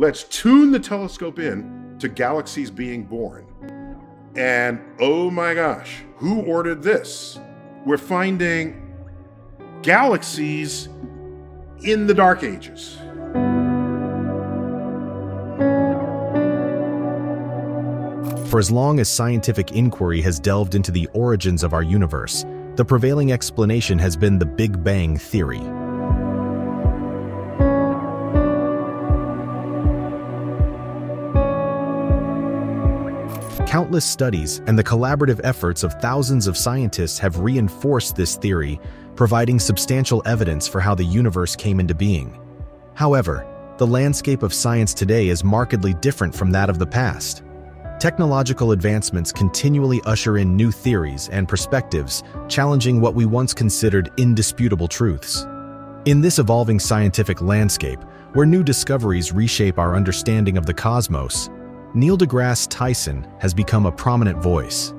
Let's tune the telescope in to galaxies being born. And oh my gosh, who ordered this? We're finding galaxies in the Dark Ages. For as long as scientific inquiry has delved into the origins of our universe, the prevailing explanation has been the Big Bang Theory. Countless studies and the collaborative efforts of thousands of scientists have reinforced this theory, providing substantial evidence for how the universe came into being. However, the landscape of science today is markedly different from that of the past. Technological advancements continually usher in new theories and perspectives, challenging what we once considered indisputable truths. In this evolving scientific landscape, where new discoveries reshape our understanding of the cosmos, Neil deGrasse Tyson has become a prominent voice.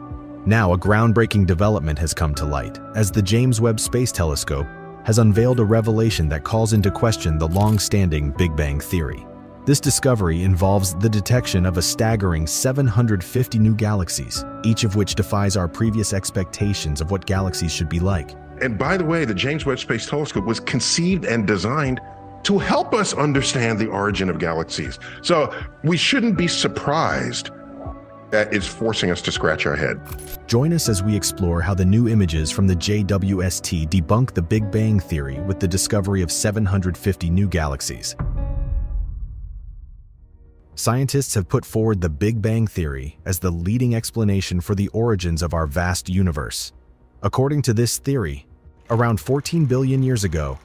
Now a groundbreaking development has come to light, as the James Webb Space Telescope has unveiled a revelation that calls into question the long-standing Big Bang Theory. This discovery involves the detection of a staggering 750 new galaxies, each of which defies our previous expectations of what galaxies should be like. And by the way, the James Webb Space Telescope was conceived and designed to help us understand the origin of galaxies. So we shouldn't be surprised that it's forcing us to scratch our head. Join us as we explore how the new images from the JWST debunk the Big Bang Theory with the discovery of 750 new galaxies. Scientists have put forward the Big Bang Theory as the leading explanation for the origins of our vast universe. According to this theory, around 14 billion years ago,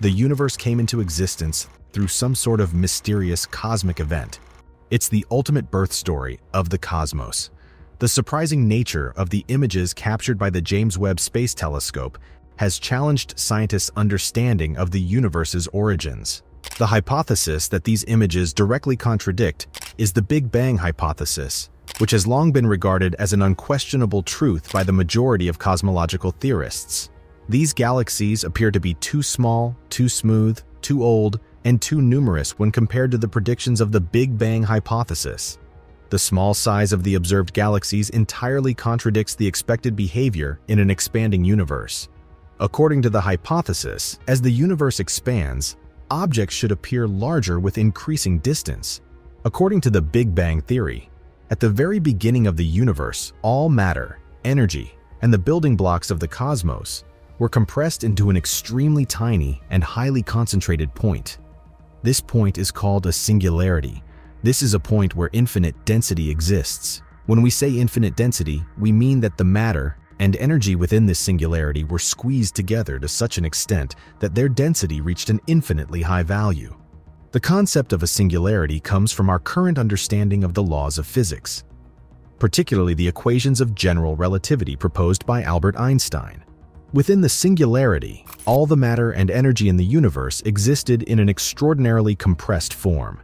the universe came into existence through some sort of mysterious cosmic event. It's the ultimate birth story of the cosmos. The surprising nature of the images captured by the James Webb Space Telescope has challenged scientists' understanding of the universe's origins. The hypothesis that these images directly contradict is the Big Bang hypothesis, which has long been regarded as an unquestionable truth by the majority of cosmological theorists. These galaxies appear to be too small, too smooth, too old, and too numerous when compared to the predictions of the Big Bang hypothesis. The small size of the observed galaxies entirely contradicts the expected behavior in an expanding universe. According to the hypothesis, as the universe expands, objects should appear larger with increasing distance. According to the Big Bang Theory, at the very beginning of the universe, all matter, energy, and the building blocks of the cosmos were compressed into an extremely tiny and highly concentrated point. This point is called a singularity. This is a point where infinite density exists. When we say infinite density, we mean that the matter and energy within this singularity were squeezed together to such an extent that their density reached an infinitely high value. The concept of a singularity comes from our current understanding of the laws of physics, particularly the equations of general relativity proposed by Albert Einstein. Within the singularity, all the matter and energy in the universe existed in an extraordinarily compressed form.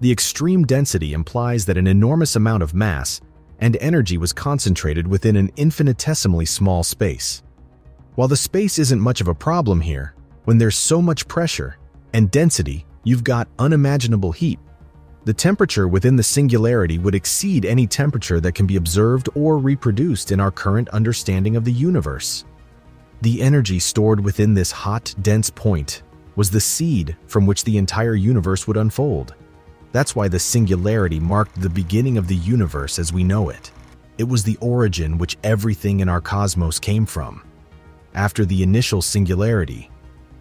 The extreme density implies that an enormous amount of mass and energy was concentrated within an infinitesimally small space. While the space isn't much of a problem here, when there's so much pressure and density, you've got unimaginable heat. The temperature within the singularity would exceed any temperature that can be observed or reproduced in our current understanding of the universe. The energy stored within this hot, dense point was the seed from which the entire universe would unfold. That's why the singularity marked the beginning of the universe as we know it. It was the origin which everything in our cosmos came from. After the initial singularity,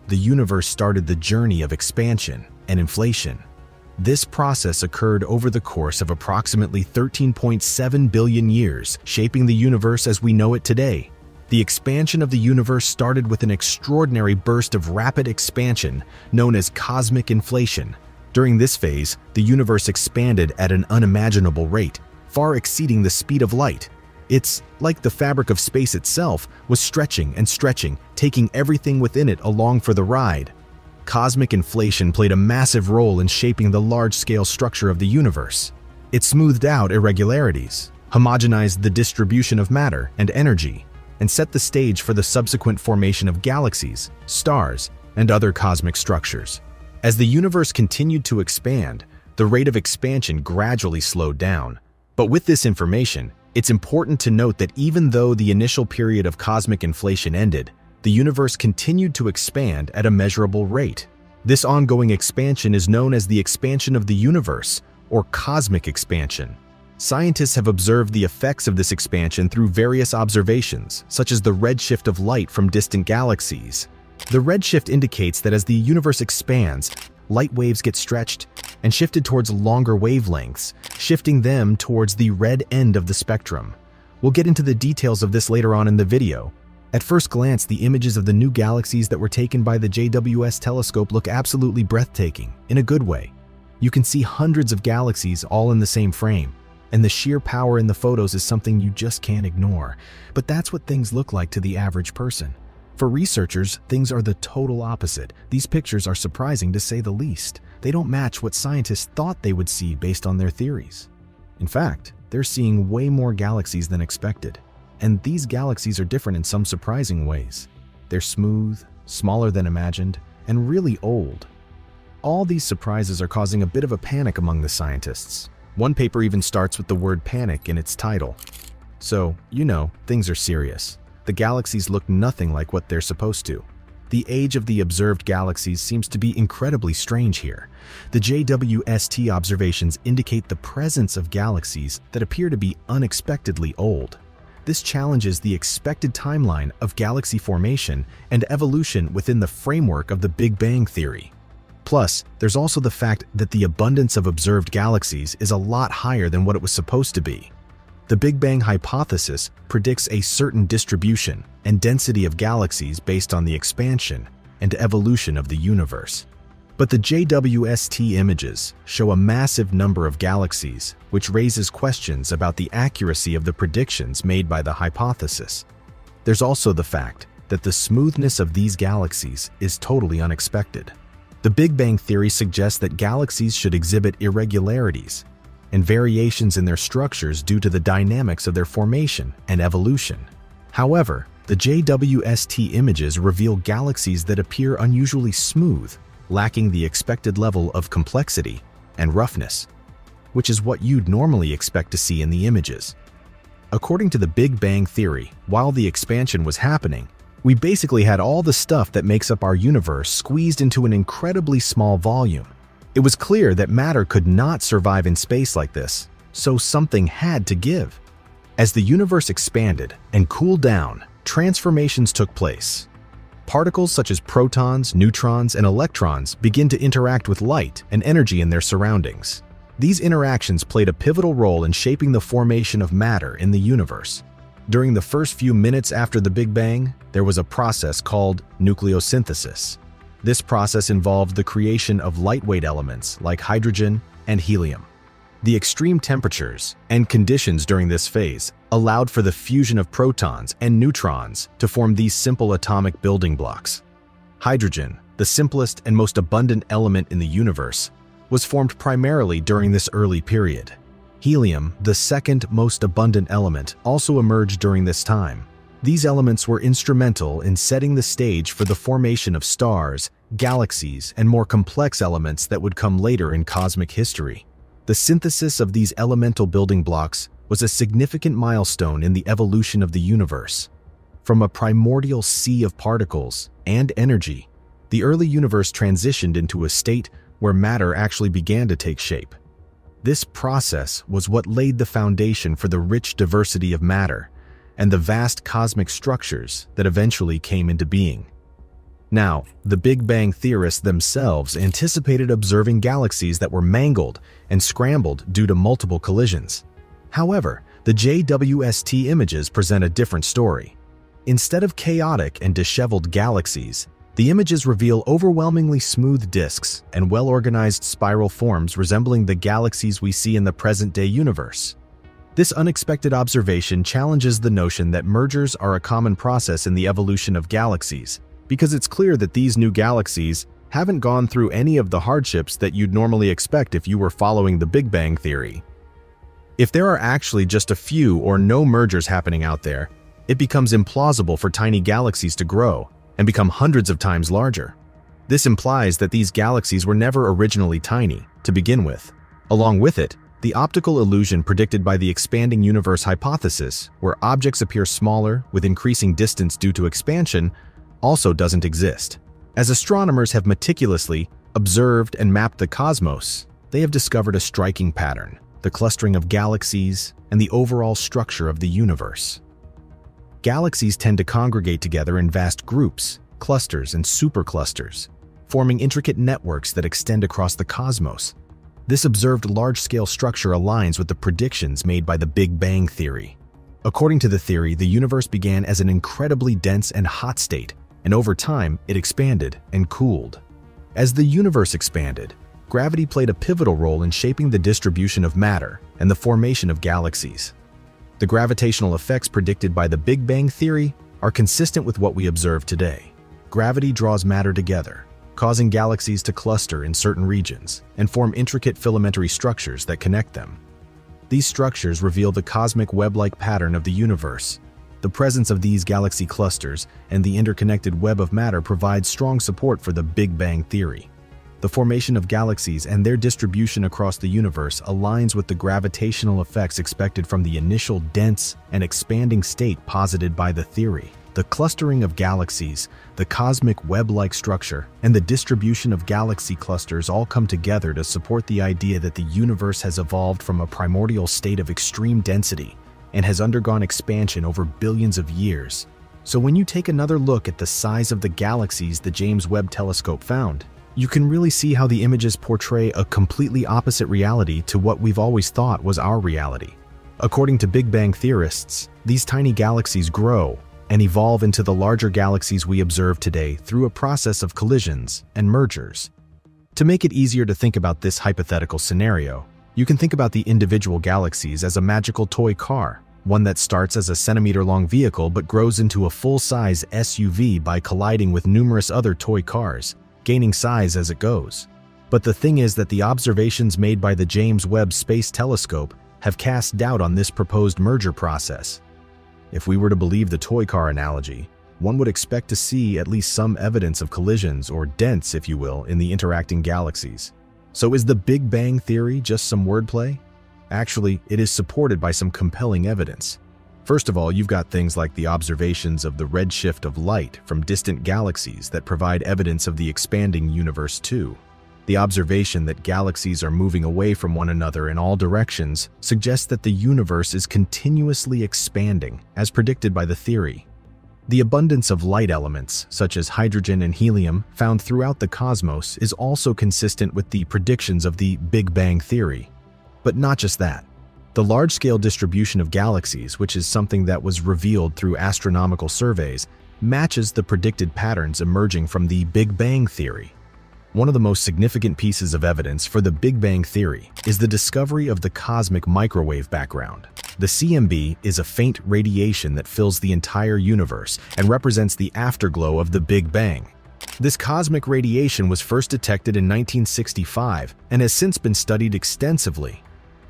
the universe started the journey of expansion and inflation. This process occurred over the course of approximately 13.7 billion years, shaping the universe as we know it today. The expansion of the universe started with an extraordinary burst of rapid expansion known as cosmic inflation. During this phase, the universe expanded at an unimaginable rate, far exceeding the speed of light. It's like the fabric of space itself was stretching and stretching, taking everything within it along for the ride. Cosmic inflation played a massive role in shaping the large-scale structure of the universe. It smoothed out irregularities, homogenized the distribution of matter and energy, and set the stage for the subsequent formation of galaxies, stars, and other cosmic structures. As the universe continued to expand, the rate of expansion gradually slowed down. But with this information, it's important to note that even though the initial period of cosmic inflation ended, the universe continued to expand at a measurable rate. This ongoing expansion is known as the expansion of the universe, or cosmic expansion. Scientists have observed the effects of this expansion through various observations, such as the redshift of light from distant galaxies. The redshift indicates that as the universe expands, light waves get stretched and shifted towards longer wavelengths, shifting them towards the red end of the spectrum. We'll get into the details of this later on in the video. At first glance, the images of the new galaxies that were taken by the JWS telescope look absolutely breathtaking, in a good way. You can see hundreds of galaxies all in the same frame, and the sheer power in the photos is something you just can't ignore. But that's what things look like to the average person. For researchers, things are the total opposite. These pictures are surprising to say the least. They don't match what scientists thought they would see based on their theories. In fact, they're seeing way more galaxies than expected. And these galaxies are different in some surprising ways. They're smooth, smaller than imagined, and really old. All these surprises are causing a bit of a panic among the scientists. One paper even starts with the word panic in its title. So, you know, things are serious. The galaxies look nothing like what they're supposed to. The age of the observed galaxies seems to be incredibly strange here. The JWST observations indicate the presence of galaxies that appear to be unexpectedly old. This challenges the expected timeline of galaxy formation and evolution within the framework of the Big Bang Theory. Plus, there's also the fact that the abundance of observed galaxies is a lot higher than what it was supposed to be. The Big Bang hypothesis predicts a certain distribution and density of galaxies based on the expansion and evolution of the universe. But the JWST images show a massive number of galaxies, which raises questions about the accuracy of the predictions made by the hypothesis. There's also the fact that the smoothness of these galaxies is totally unexpected. The Big Bang Theory suggests that galaxies should exhibit irregularities and variations in their structures due to the dynamics of their formation and evolution. However, the JWST images reveal galaxies that appear unusually smooth, lacking the expected level of complexity and roughness, which is what you'd normally expect to see in the images. According to the Big Bang Theory, while the expansion was happening, we basically had all the stuff that makes up our universe squeezed into an incredibly small volume. It was clear that matter could not survive in space like this, so something had to give. As the universe expanded and cooled down, transformations took place. Particles such as protons, neutrons, and electrons begin to interact with light and energy in their surroundings. These interactions played a pivotal role in shaping the formation of matter in the universe. During the first few minutes after the Big Bang, there was a process called nucleosynthesis. This process involved the creation of lightweight elements like hydrogen and helium. The extreme temperatures and conditions during this phase allowed for the fusion of protons and neutrons to form these simple atomic building blocks. Hydrogen, the simplest and most abundant element in the universe, was formed primarily during this early period. Helium, the second most abundant element, also emerged during this time. These elements were instrumental in setting the stage for the formation of stars, galaxies, and more complex elements that would come later in cosmic history. The synthesis of these elemental building blocks was a significant milestone in the evolution of the universe. From a primordial sea of particles and energy, the early universe transitioned into a state where matter actually began to take shape. This process was what laid the foundation for the rich diversity of matter and the vast cosmic structures that eventually came into being. Now, the Big Bang theorists themselves anticipated observing galaxies that were mangled and scrambled due to multiple collisions. However, the JWST images present a different story. Instead of chaotic and disheveled galaxies, the images reveal overwhelmingly smooth disks and well-organized spiral forms resembling the galaxies we see in the present-day universe. This unexpected observation challenges the notion that mergers are a common process in the evolution of galaxies, because it's clear that these new galaxies haven't gone through any of the hardships that you'd normally expect if you were following the Big Bang Theory. If there are actually just a few or no mergers happening out there, it becomes implausible for tiny galaxies to grow and become hundreds of times larger. This implies that these galaxies were never originally tiny to begin with, Along with it, the optical illusion predicted by the expanding universe hypothesis, where objects appear smaller with increasing distance due to expansion, also doesn't exist. As astronomers have meticulously observed and mapped the cosmos, they have discovered a striking pattern: the clustering of galaxies and the overall structure of the universe. Galaxies tend to congregate together in vast groups, clusters, and superclusters, forming intricate networks that extend across the cosmos. This observed large-scale structure aligns with the predictions made by the Big Bang Theory. According to the theory, the universe began as an incredibly dense and hot state, and over time, it expanded and cooled. As the universe expanded, gravity played a pivotal role in shaping the distribution of matter and the formation of galaxies. The gravitational effects predicted by the Big Bang Theory are consistent with what we observe today. Gravity draws matter together, causing galaxies to cluster in certain regions and form intricate filamentary structures that connect them. These structures reveal the cosmic web-like pattern of the universe. The presence of these galaxy clusters and the interconnected web of matter provides strong support for the Big Bang Theory. The formation of galaxies and their distribution across the universe aligns with the gravitational effects expected from the initial dense and expanding state posited by the theory. The clustering of galaxies, the cosmic web-like structure, and the distribution of galaxy clusters all come together to support the idea that the universe has evolved from a primordial state of extreme density and has undergone expansion over billions of years. So when you take another look at the size of the galaxies the James Webb Telescope found, you can really see how the images portray a completely opposite reality to what we've always thought was our reality. According to Big Bang theorists, these tiny galaxies grow and evolve into the larger galaxies we observe today through a process of collisions and mergers. To make it easier to think about this hypothetical scenario, you can think about the individual galaxies as a magical toy car, one that starts as a centimeter-long vehicle but grows into a full-size SUV by colliding with numerous other toy cars, gaining size as it goes. But the thing is that the observations made by the James Webb Space Telescope have cast doubt on this proposed merger process. If we were to believe the toy car analogy, one would expect to see at least some evidence of collisions, or dents if you will, in the interacting galaxies. So is the Big Bang Theory just some wordplay? Actually, it is supported by some compelling evidence. First of all, you've got things like the observations of the redshift of light from distant galaxies that provide evidence of the expanding universe too. The observation that galaxies are moving away from one another in all directions suggests that the universe is continuously expanding, as predicted by the theory. The abundance of light elements, such as hydrogen and helium, found throughout the cosmos is also consistent with the predictions of the Big Bang Theory. But not just that. The large-scale distribution of galaxies, which is something that was revealed through astronomical surveys, matches the predicted patterns emerging from the Big Bang Theory. One of the most significant pieces of evidence for the Big Bang Theory is the discovery of the cosmic microwave background. The CMB is a faint radiation that fills the entire universe and represents the afterglow of the Big Bang. This cosmic radiation was first detected in 1965 and has since been studied extensively.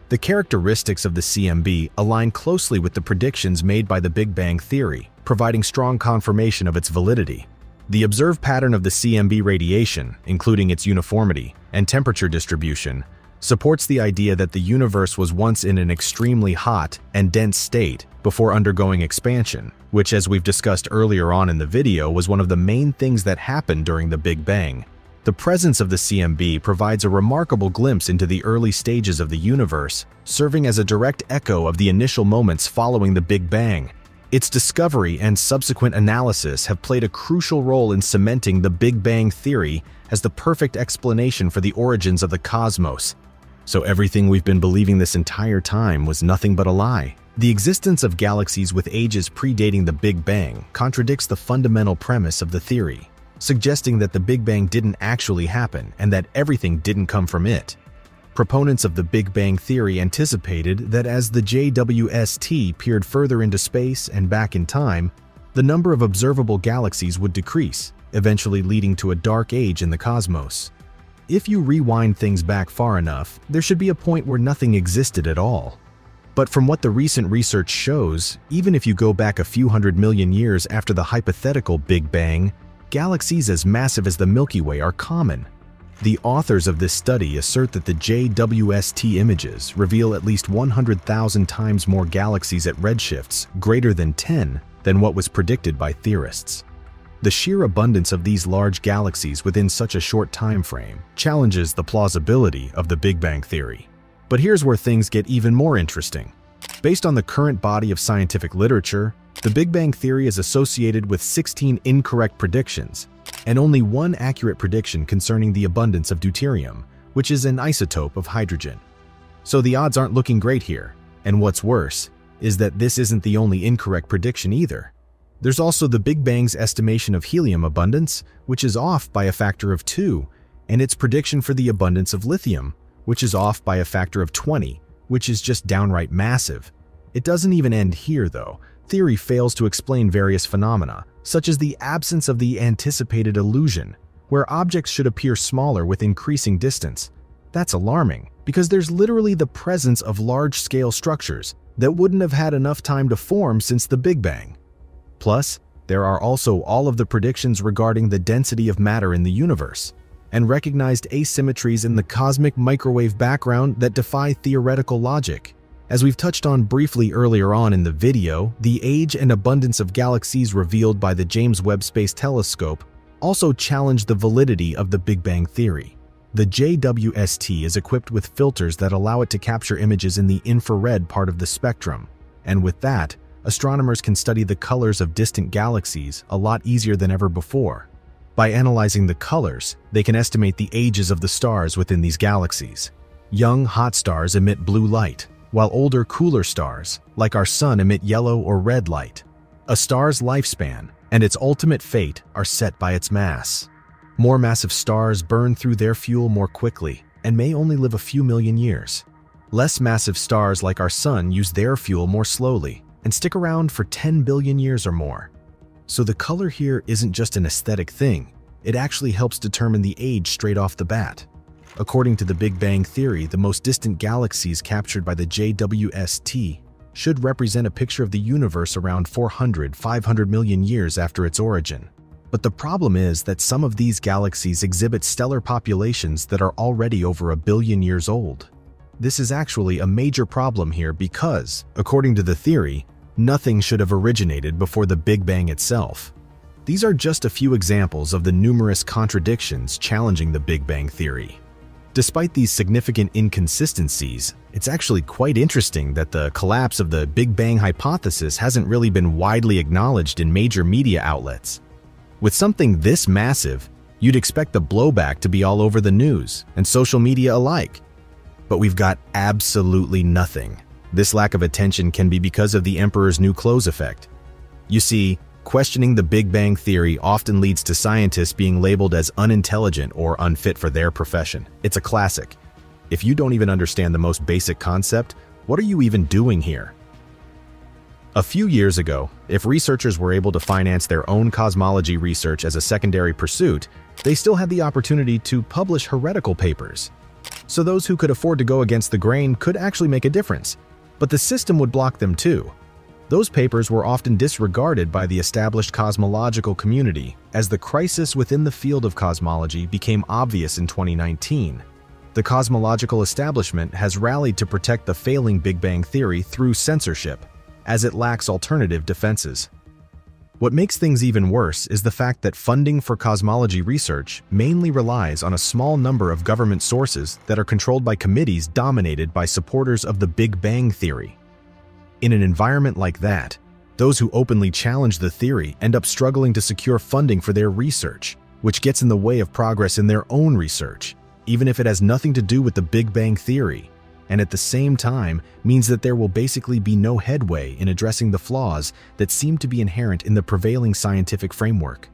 The characteristics of the CMB align closely with the predictions made by the Big Bang Theory, providing strong confirmation of its validity. The observed pattern of the CMB radiation, including its uniformity and temperature distribution, supports the idea that the universe was once in an extremely hot and dense state before undergoing expansion, which, as we've discussed earlier on in the video, was one of the main things that happened during the Big Bang. The presence of the CMB provides a remarkable glimpse into the early stages of the universe, serving as a direct echo of the initial moments following the Big Bang. Its discovery and subsequent analysis have played a crucial role in cementing the Big Bang Theory as the perfect explanation for the origins of the cosmos. So everything we've been believing this entire time was nothing but a lie. The existence of galaxies with ages predating the Big Bang contradicts the fundamental premise of the theory, suggesting that the Big Bang didn't actually happen and that everything didn't come from it. Proponents of the Big Bang Theory anticipated that as the JWST peered further into space and back in time, the number of observable galaxies would decrease, eventually leading to a dark age in the cosmos. If you rewind things back far enough, there should be a point where nothing existed at all. But from what the recent research shows, even if you go back a few hundred million years after the hypothetical Big Bang, galaxies as massive as the Milky Way are common. The authors of this study assert that the JWST images reveal at least 100,000 times more galaxies at redshifts greater than 10 than what was predicted by theorists. The sheer abundance of these large galaxies within such a short time frame challenges the plausibility of the Big Bang Theory. But here's where things get even more interesting. Based on the current body of scientific literature, the Big Bang Theory is associated with 16 incorrect predictions and only one accurate prediction concerning the abundance of deuterium, which is an isotope of hydrogen. So the odds aren't looking great here, and what's worse is that this isn't the only incorrect prediction either. There's also the Big Bang's estimation of helium abundance, which is off by a factor of 2, and its prediction for the abundance of lithium, which is off by a factor of 20, which is just downright massive. It doesn't even end here, though. Theory fails to explain various phenomena, such as the absence of the anticipated illusion, where objects should appear smaller with increasing distance. That's alarming, because there's literally the presence of large-scale structures that wouldn't have had enough time to form since the Big Bang. Plus, there are also all of the predictions regarding the density of matter in the universe, and recognized asymmetries in the cosmic microwave background that defy theoretical logic. As we've touched on briefly earlier on in the video, the age and abundance of galaxies revealed by the James Webb Space Telescope also challenge the validity of the Big Bang Theory. The JWST is equipped with filters that allow it to capture images in the infrared part of the spectrum, and with that, astronomers can study the colors of distant galaxies a lot easier than ever before. By analyzing the colors, they can estimate the ages of the stars within these galaxies. Young, hot stars emit blue light, while older, cooler stars, like our sun, emit yellow or red light. A star's lifespan and its ultimate fate are set by its mass. More massive stars burn through their fuel more quickly and may only live a few million years. Less massive stars like our sun use their fuel more slowly and stick around for 10 billion years or more. So the color here isn't just an aesthetic thing, it actually helps determine the age straight off the bat. According to the Big Bang Theory, the most distant galaxies captured by the JWST should represent a picture of the universe around 400–500 million years after its origin. But the problem is that some of these galaxies exhibit stellar populations that are already over a billion years old. This is actually a major problem here because, according to the theory, nothing should have originated before the Big Bang itself. These are just a few examples of the numerous contradictions challenging the Big Bang Theory. Despite these significant inconsistencies, it's actually quite interesting that the collapse of the Big Bang hypothesis hasn't really been widely acknowledged in major media outlets. With something this massive, you'd expect the blowback to be all over the news and social media alike. But we've got absolutely nothing. This lack of attention can be because of the Emperor's New Clothes effect. You see, questioning the Big Bang Theory often leads to scientists being labeled as unintelligent or unfit for their profession. It's a classic. If you don't even understand the most basic concept, what are you even doing here? A few years ago, if researchers were able to finance their own cosmology research as a secondary pursuit, they still had the opportunity to publish heretical papers. So those who could afford to go against the grain could actually make a difference. But the system would block them too. Those papers were often disregarded by the established cosmological community as the crisis within the field of cosmology became obvious in 2019. The cosmological establishment has rallied to protect the failing Big Bang Theory through censorship, as it lacks alternative defenses. What makes things even worse is the fact that funding for cosmology research mainly relies on a small number of government sources that are controlled by committees dominated by supporters of the Big Bang Theory. In an environment like that, those who openly challenge the theory end up struggling to secure funding for their research, which gets in the way of progress in their own research, even if it has nothing to do with the Big Bang Theory, and at the same time means that there will basically be no headway in addressing the flaws that seem to be inherent in the prevailing scientific framework.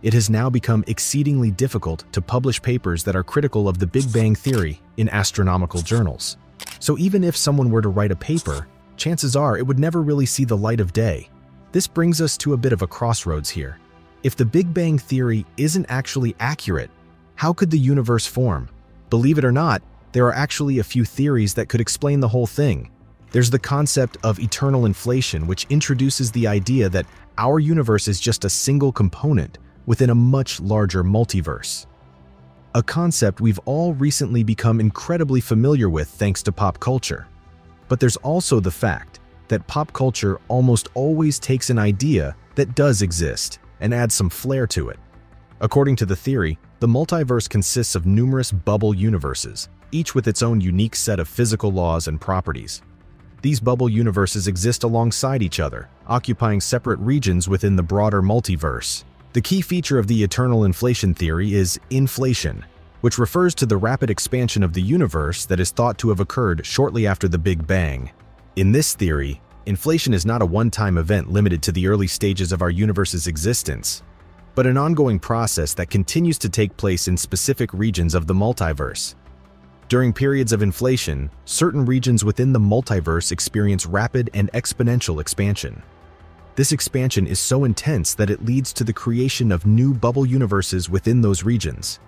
It has now become exceedingly difficult to publish papers that are critical of the Big Bang Theory in astronomical journals. So even if someone were to write a paper, chances are it would never really see the light of day. This brings us to a bit of a crossroads here. If the Big Bang Theory isn't actually accurate, how could the universe form? Believe it or not, there are actually a few theories that could explain the whole thing. There's the concept of eternal inflation, which introduces the idea that our universe is just a single component within a much larger multiverse. a concept we've all recently become incredibly familiar with thanks to pop culture. But there's also the fact that pop culture almost always takes an idea that does exist and adds some flair to it. According to the theory, the multiverse consists of numerous bubble universes, each with its own unique set of physical laws and properties. These bubble universes exist alongside each other, occupying separate regions within the broader multiverse. The key feature of the eternal inflation theory is inflation, which refers to the rapid expansion of the universe that is thought to have occurred shortly after the Big Bang. In this theory, inflation is not a one-time event limited to the early stages of our universe's existence, but an ongoing process that continues to take place in specific regions of the multiverse. During periods of inflation, certain regions within the multiverse experience rapid and exponential expansion. This expansion is so intense that it leads to the creation of new bubble universes within those regions.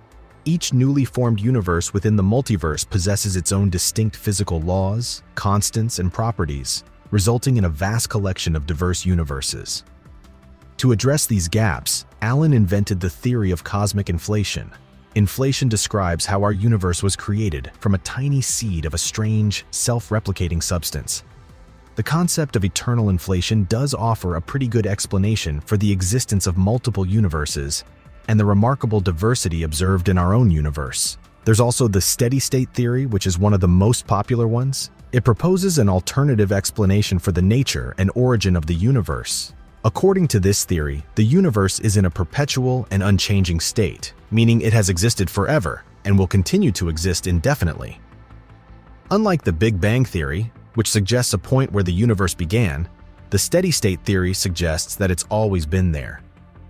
Each newly formed universe within the multiverse possesses its own distinct physical laws, constants, and properties, resulting in a vast collection of diverse universes. To address these gaps, Allen invented the theory of cosmic inflation. Inflation describes how our universe was created from a tiny seed of a strange, self-replicating substance. The concept of eternal inflation does offer a pretty good explanation for the existence of multiple universes and the remarkable diversity observed in our own universe. There's also the steady-state theory, which is one of the most popular ones. It proposes an alternative explanation for the nature and origin of the universe. According to this theory, the universe is in a perpetual and unchanging state, meaning it has existed forever and will continue to exist indefinitely. Unlike the Big Bang Theory, which suggests a point where the universe began, the steady-state theory suggests that it's always been there.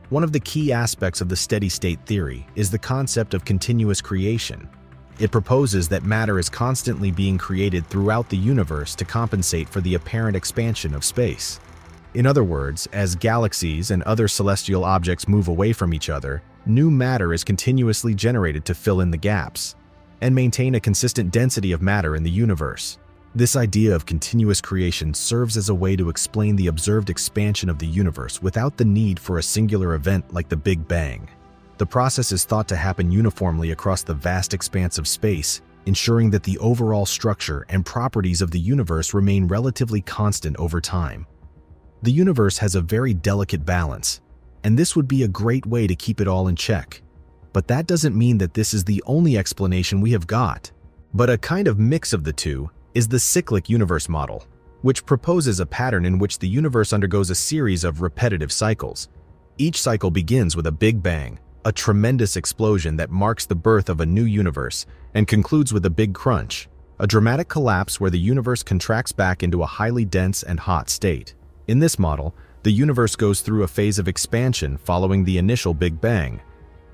One of the key aspects of the steady-state theory is the concept of continuous creation. It proposes that matter is constantly being created throughout the universe to compensate for the apparent expansion of space. In other words, as galaxies and other celestial objects move away from each other, new matter is continuously generated to fill in the gaps and maintain a consistent density of matter in the universe. This idea of continuous creation serves as a way to explain the observed expansion of the universe without the need for a singular event like the Big Bang. The process is thought to happen uniformly across the vast expanse of space, ensuring that the overall structure and properties of the universe remain relatively constant over time. The universe has a very delicate balance, and this would be a great way to keep it all in check. But that doesn't mean that this is the only explanation we have got. But a kind of mix of the two is the cyclic universe model, which proposes a pattern in which the universe undergoes a series of repetitive cycles. Each cycle begins with a Big Bang, a tremendous explosion that marks the birth of a new universe, and concludes with a big crunch, a dramatic collapse where the universe contracts back into a highly dense and hot state. In this model, the universe goes through a phase of expansion following the initial Big Bang.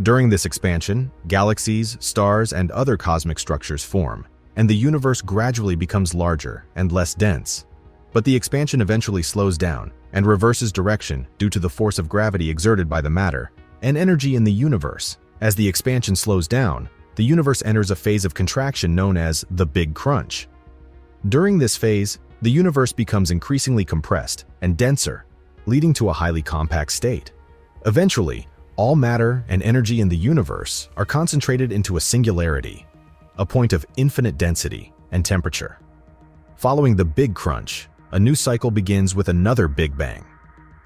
During this expansion, galaxies, stars, and other cosmic structures form, and the universe gradually becomes larger and less dense. But the expansion eventually slows down and reverses direction due to the force of gravity exerted by the matter and energy in the universe. As the expansion slows down, the universe enters a phase of contraction known as the Big Crunch. During this phase, the universe becomes increasingly compressed and denser, leading to a highly compact state. Eventually, all matter and energy in the universe are concentrated into a singularity, a point of infinite density and temperature. Following the Big Crunch, a new cycle begins with another Big Bang.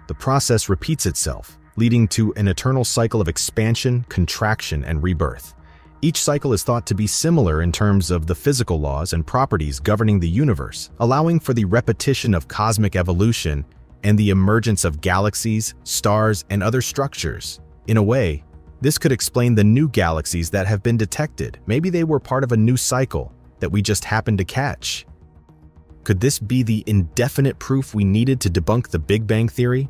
The process repeats itself, leading to an eternal cycle of expansion, contraction, and rebirth. Each cycle is thought to be similar in terms of the physical laws and properties governing the universe, allowing for the repetition of cosmic evolution and the emergence of galaxies, stars, and other structures. In a way, this could explain the new galaxies that have been detected. Maybe they were part of a new cycle that we just happened to catch. Could this be the indefinite proof we needed to debunk the Big Bang Theory?